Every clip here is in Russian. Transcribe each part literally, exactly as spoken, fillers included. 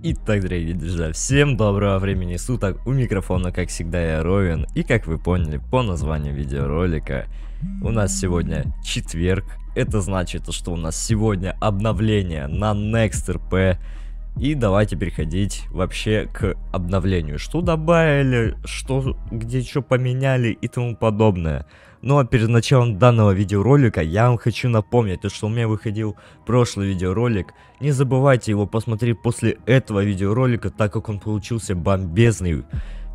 Итак, дорогие друзья, всем доброго времени суток, у микрофона, как всегда, я Ровен, и как вы поняли по названию видеоролика, у нас сегодня четверг, это значит, что у нас сегодня обновление на NextRP, и давайте переходить вообще к обновлению, что добавили, что, где что поменяли и тому подобное. Ну а перед началом данного видеоролика я вам хочу напомнить, что у меня выходил прошлый видеоролик. Не забывайте его посмотреть после этого видеоролика, так как он получился бомбезный.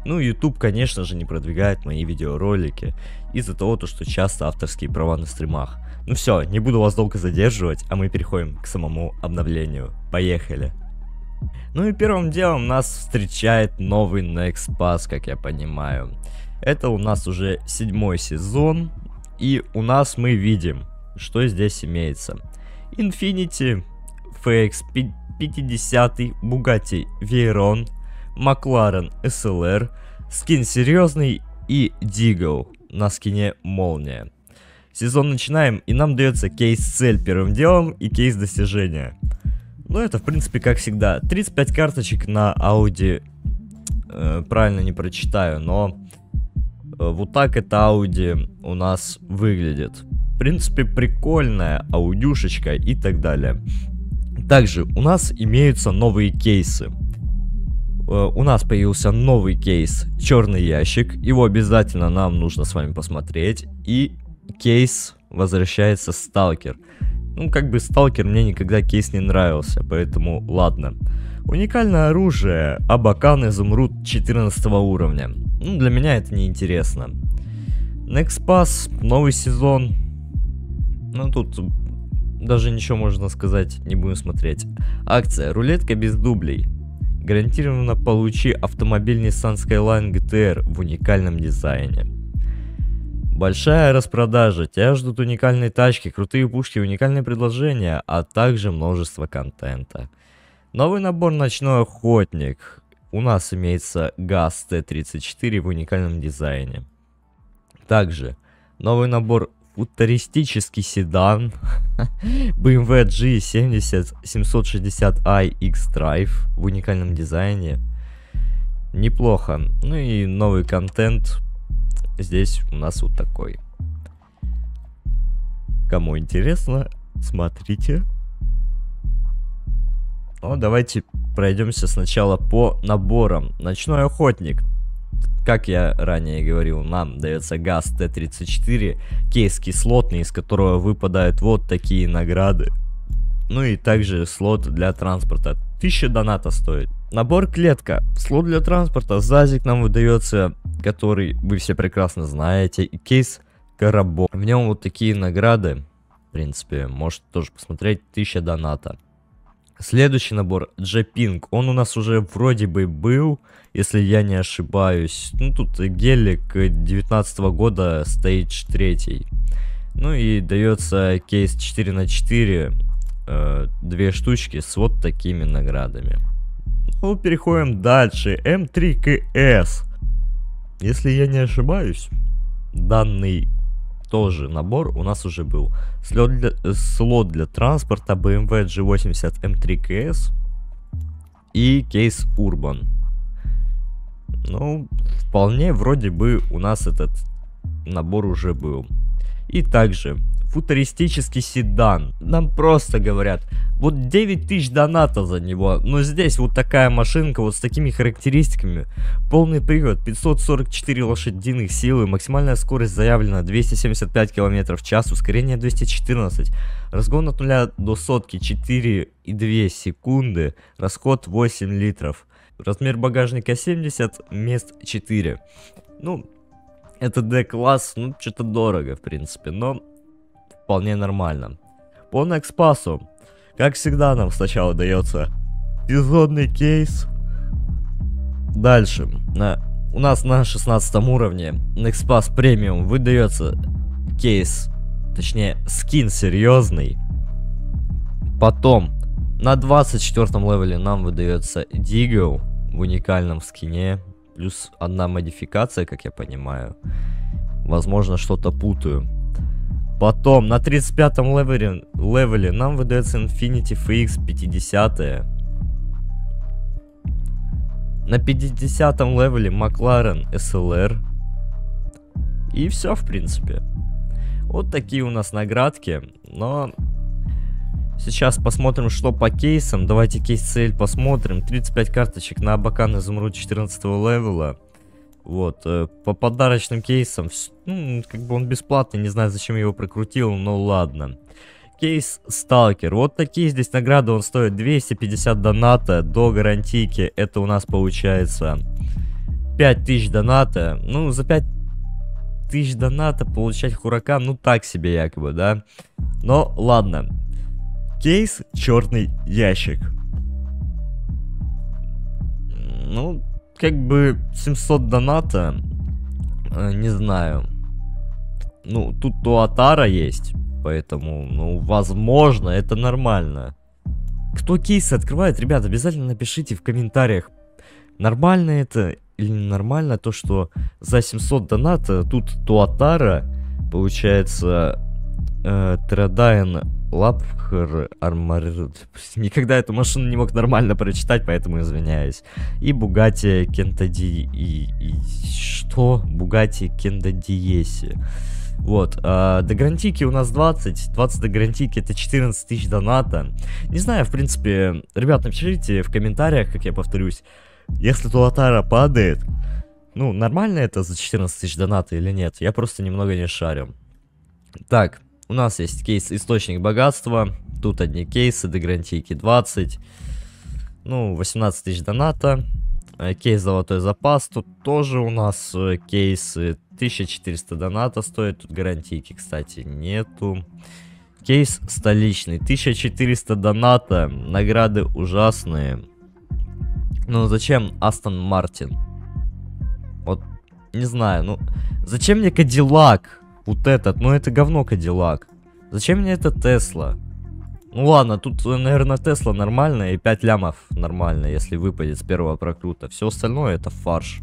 Ну, YouTube, конечно же, не продвигает мои видеоролики из-за того, что часто авторские права на стримах. Ну все, не буду вас долго задерживать, а мы переходим к самому обновлению. Поехали! Ну и первым делом нас встречает новый Next Pass, как я понимаю. Это у нас уже седьмой сезон, и у нас мы видим, что здесь имеется. Infinity, эф икс пятьдесят, Bugatti Veyron, McLaren эс эл эр, скин серьезный и Deagle на скине молния. Сезон начинаем, и нам дается кейс-цель первым делом и кейс достижения. Ну это в принципе как всегда, тридцать пять карточек на Audi, э, правильно не прочитаю, но... Вот так это Audi у нас выглядит. В принципе, прикольная аудюшечка и так далее. Также у нас имеются новые кейсы. У нас появился новый кейс «Черный ящик». Его обязательно нам нужно с вами посмотреть. И кейс возвращается «Сталкер». Ну, как бы «Сталкер» мне никогда кейс не нравился, поэтому ладно. Уникальное оружие Абакан Изумруд четырнадцатого уровня. Ну, для меня это неинтересно. Next Pass, новый сезон. Ну, тут даже ничего можно сказать, не будем смотреть. Акция «Рулетка без дублей». Гарантированно получи автомобиль Nissan Skyline джи ти ар в уникальном дизайне. Большая распродажа. Тебя ждут уникальные тачки, крутые пушки, уникальные предложения, а также множество контента. Новый набор «Ночной охотник». У нас имеется ГАЗ Т тридцать четыре в уникальном дизайне. Также новый набор футуристический седан бэ эм вэ джи семьдесят семьсот шестьдесят ай X-Drive в уникальном дизайне. Неплохо. Ну и новый контент. Здесь у нас вот такой. Кому интересно, смотрите. Ну, давайте пройдемся сначала по наборам. Ночной охотник. Как я ранее говорил, нам дается ГАЗ Т тридцать четыре, кейс кислотный, из которого выпадают вот такие награды. Ну и также слот для транспорта. тысяча доната стоит. Набор клетка. Слот для транспорта. Зазик нам выдается, который вы все прекрасно знаете. И кейс коробок. В нем вот такие награды. В принципе, можете тоже посмотреть. тысяча доната. Следующий набор Джепинг, он у нас уже вроде бы был, если я не ошибаюсь. Ну тут гелик девятнадцатого года, стейдж три. Ну и дается кейс четыре на четыре, э, две штучки с вот такими наградами. Ну переходим дальше, эм три кей эс. Если я не ошибаюсь, данный тоже набор у нас уже был. Слот для, э, слот для транспорта бэ эм вэ джи восемьдесят эм три кей эс и кейс Urban. Ну, вполне вроде бы у нас этот набор уже был. И также футуристический седан. Нам просто говорят, вот девять тысяч доната за него. Но здесь вот такая машинка вот с такими характеристиками. Полный привод, пятьсот сорок четыре лошадиных силы, максимальная скорость заявлена двести семьдесят пять км в час, ускорение двести четырнадцать, разгон от нуля до сотки четыре и две секунды, расход восемь литров, размер багажника семьдесят, мест четыре. Ну, это D-класс, ну, что-то дорого, в принципе, но... вполне нормально. По Next Pass, как всегда, нам сначала дается сезонный кейс. Дальше на, у нас на шестнадцатом уровне Next Pass Premium выдается кейс, точнее скин серьезный. Потом на двадцать четвёртом левеле нам выдается Deagle в уникальном скине. Плюс одна модификация, как я понимаю. Возможно, что-то путаю. Потом на тридцать пятом левеле, левеле нам выдается Infinity эф икс пятьдесят. На пятидесятом левеле McLaren эс эл эр. И все, в принципе. Вот такие у нас наградки. Но сейчас посмотрим, что по кейсам. Давайте кейс-цель посмотрим. тридцать пять карточек на Абакан Изумруд четырнадцатого левела. Вот, по подарочным кейсам, ну, как бы он бесплатный, не знаю, зачем я его прокрутил, но ладно. Кейс Stalker. Вот такие здесь награды, он стоит двести пятьдесят доната до гарантийки. Это у нас получается пять тысяч доната. Ну, за пять тысяч доната получать Хуракан, ну, так себе якобы, да. Но, ладно. Кейс Черный Ящик. Ну... Как бы семьсот доната, э, не знаю. Ну, тут Туатара есть, поэтому, ну, возможно, это нормально. Кто кейсы открывает, ребят, обязательно напишите в комментариях, нормально это или нормально то, что за семьсот доната тут Туатара, получается, э, Традайн Лапхер Армор... Никогда эту машину не мог нормально прочитать, поэтому извиняюсь. И Bugatti Кентади... И, и... Что? Bugatti Кентадиеси. Вот. А, до гарантики у нас двадцать. двадцать до гарантики, это четырнадцать тысяч доната. Не знаю, в принципе... Ребят, напишите в комментариях, как я повторюсь. Если Туатара падает... Ну, нормально это за четырнадцать тысяч доната или нет? Я просто немного не шарю. Так... У нас есть кейс «Источник богатства». Тут одни кейсы, до гарантийки двадцать. Ну, восемнадцать тысяч доната. Кейс «Золотой запас». Тут тоже у нас кейсы. тысяча четыреста доната стоит. Тут гарантийки, кстати, нету. Кейс «Столичный». тысяча четыреста доната. Награды ужасные. Ну, зачем Астон Мартин? Вот, не знаю. Ну, зачем мне Кадиллак? Вот этот, ну это говно Кадиллак. Зачем мне это Тесла? Ну ладно, тут, наверное, Тесла нормально. И пять лямов нормально, если выпадет с первого прокрута. Все остальное это фарш.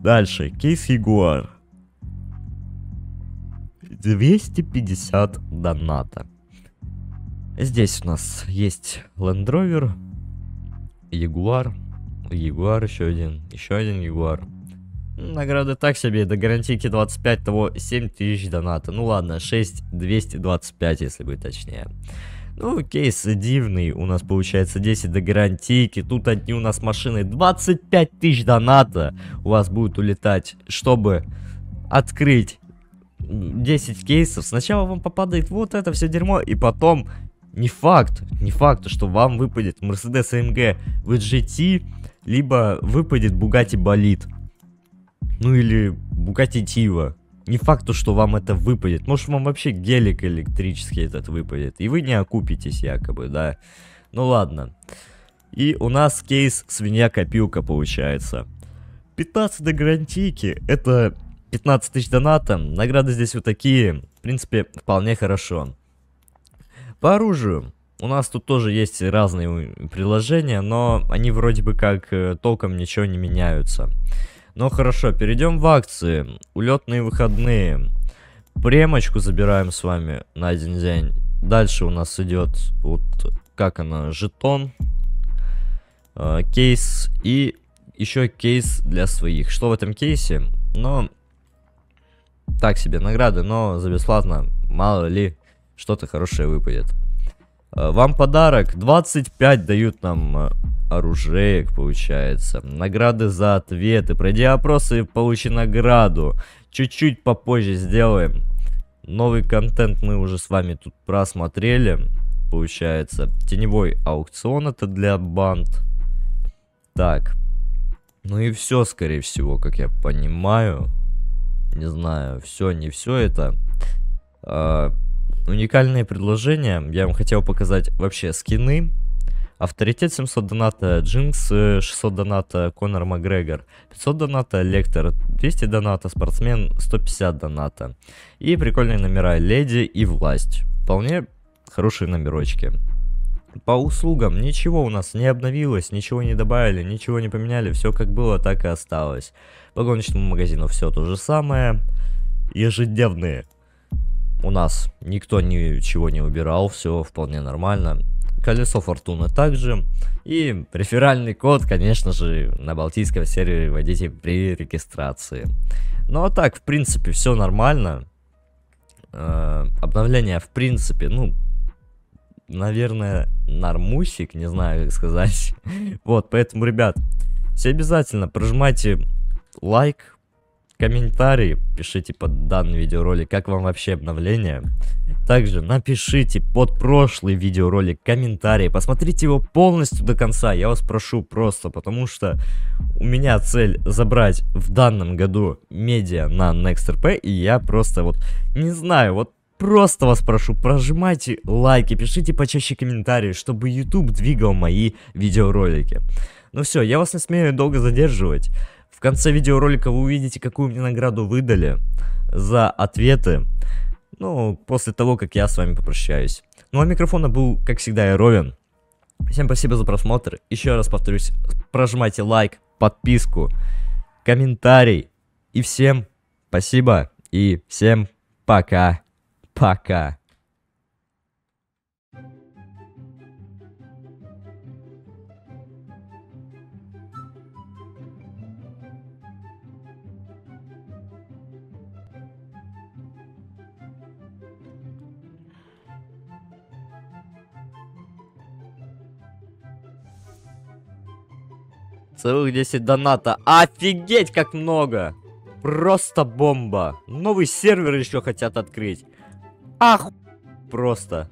Дальше, кейс Ягуар. двести пятьдесят доната. Здесь у нас есть Land Rover, Ягуар, Ягуар еще один, еще один Ягуар. Награды так себе, до гарантийки двадцать пять, того семь тысяч доната. Ну ладно, шесть тысяч двести двадцать пять, если быть точнее. Ну, кейс дивный, у нас получается десять до гарантийки. Тут одни у нас машины, двадцать пять тысяч доната у вас будет улетать, чтобы открыть десять кейсов. Сначала вам попадает вот это все дерьмо, и потом не факт, не факт, что вам выпадет Mercedes а эм гэ ви джи ти, либо выпадет Bugatti Болид. Ну или Bugatti Тива. Не факт, что вам это выпадет. Может, вам вообще гелик электрический этот выпадет. И вы не окупитесь якобы, да. Ну ладно. И у нас кейс свинья-копилка получается. пятнадцать до гарантийки. Это пятнадцать тысяч доната. Награды здесь вот такие. В принципе, вполне хорошо. По оружию. У нас тут тоже есть разные приложения, но они вроде бы как толком ничего не меняются. Ну хорошо, перейдем в акции. Улетные выходные. Премочку забираем с вами на один день. Дальше у нас идет вот как она, жетон, э, кейс и еще кейс для своих. Что в этом кейсе? Ну, так себе награды, но за бесплатно, мало ли, что-то хорошее выпадет. Э, вам подарок, двадцать пять дают нам... Э, оружеек получается. Награды за ответы. Пройди опросы, получи награду. Чуть-чуть попозже сделаем. Новый контент мы уже с вами тут просмотрели. Получается, теневой аукцион, это для банд. Так. Ну и все, скорее всего, как я понимаю. Не знаю, все, не все это. А, уникальные предложения. Я вам хотел показать вообще скины. Авторитет семьсот доната, Джинкс шестьсот доната, Конор Макгрегор пятьсот доната, Лектор двести доната, Спортсмен сто пятьдесят доната. И прикольные номера Леди и Власть. Вполне хорошие номерочки. По услугам ничего у нас не обновилось, ничего не добавили, ничего не поменяли. Все как было, так и осталось. По гоночному магазину все то же самое. Ежедневные. У нас никто ничего не убирал, все вполне нормально. колесо фортуны также. И реферальный код, конечно же, на балтийском сервере вводите при регистрации. Ну а так, в принципе, все нормально. Э, обновление, в принципе, ну, наверное, нормусик, не знаю, как сказать. Вот, поэтому, ребят, все обязательно прожимайте лайк, комментарии, пишите под данный видеоролик, как вам вообще обновление. Также напишите под прошлый видеоролик комментарии, посмотрите его полностью до конца, я вас прошу просто, потому что у меня цель забрать в данном году медиа на NextRP, и я просто вот не знаю, вот просто вас прошу, прожимайте лайки, пишите почаще комментарии, чтобы YouTube двигал мои видеоролики. Ну все, я вас не смею долго задерживать. В конце видеоролика вы увидите, какую мне награду выдали за ответы. Ну, после того, как я с вами попрощаюсь. Ну, а микрофон был, как всегда, я Ровен. Всем спасибо за просмотр. Еще раз повторюсь, прожимайте лайк, подписку, комментарий. И всем спасибо. И всем пока. Пока. Целых десять доната. Офигеть, как много. Просто бомба. Новый сервер еще хотят открыть. Ах, просто.